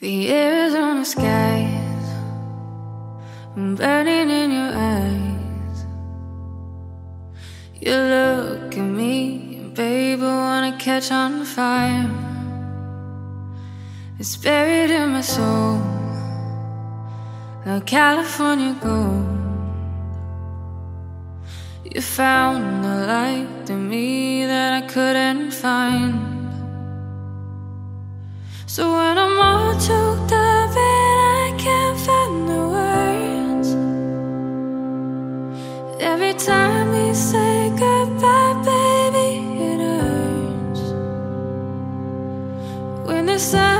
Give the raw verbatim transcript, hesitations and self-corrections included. The Arizona skies burning in your eyes. You look at me, babe, I wanna catch on fire. It's buried in my soul, like California gold. You found a light in me that I couldn't find. So when I'm all choked up and I can't find the words, every time you say goodbye, baby, it hurts. When the sun